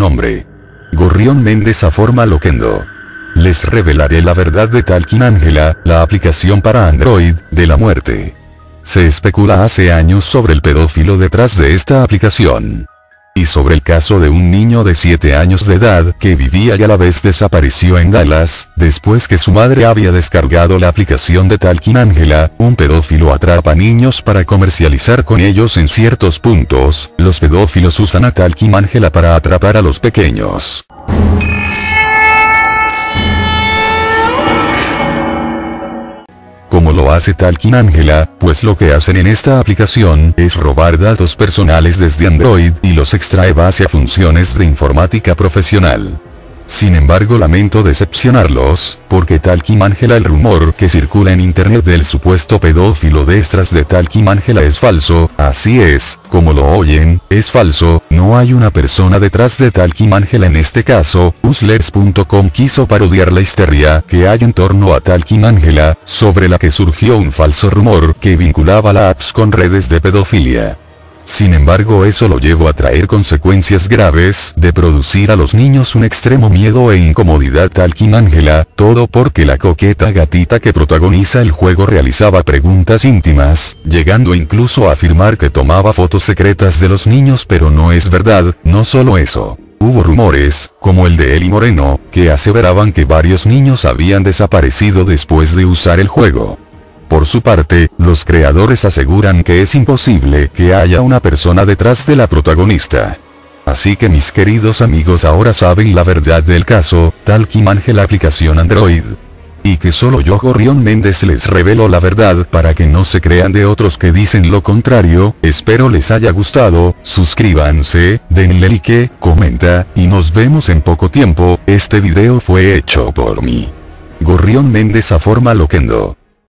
nombre. Gorrión Méndez a forma Loquendo. Les revelaré la verdad de Talking Angela, la aplicación para Android, de la muerte. Se especula hace años sobre el pedófilo detrás de esta aplicación. Y sobre el caso de un niño de 7 años de edad que vivía y a la vez desapareció en Dallas, después que su madre había descargado la aplicación de Talking Angela. Un pedófilo atrapa niños para comercializar con ellos en ciertos puntos. Los pedófilos usan a Talking Angela para atrapar a los pequeños. Como lo hace Talking Angela, pues lo que hacen en esta aplicación es robar datos personales desde Android y los extrae base a funciones de informática profesional. Sin embargo, lamento decepcionarlos, porque Talking Angela, el rumor que circula en internet del supuesto pedófilo detrás de Talking Angela es falso. Así es, como lo oyen, es falso. No hay una persona detrás de Talking Angela en este caso. Uslers.com quiso parodiar la histeria que hay en torno a Talking Angela, sobre la que surgió un falso rumor que vinculaba la app con redes de pedofilia. Sin embargo, eso lo llevó a traer consecuencias graves de producir a los niños un extremo miedo e incomodidad. Talking Angela, todo porque la coqueta gatita que protagoniza el juego realizaba preguntas íntimas, llegando incluso a afirmar que tomaba fotos secretas de los niños, pero no es verdad. No solo eso. Hubo rumores, como el de Eli Moreno, que aseveraban que varios niños habían desaparecido después de usar el juego. Por su parte, los creadores aseguran que es imposible que haya una persona detrás de la protagonista. Así que mis queridos amigos, ahora saben la verdad del caso Talking Angela, aplicación Android. Y que solo yo, Gorrión Méndez, les reveló la verdad para que no se crean de otros que dicen lo contrario. Espero les haya gustado, suscríbanse, denle like, comenta, y nos vemos en poco tiempo. Este video fue hecho por mí, Gorrión Méndez a forma Loquendo.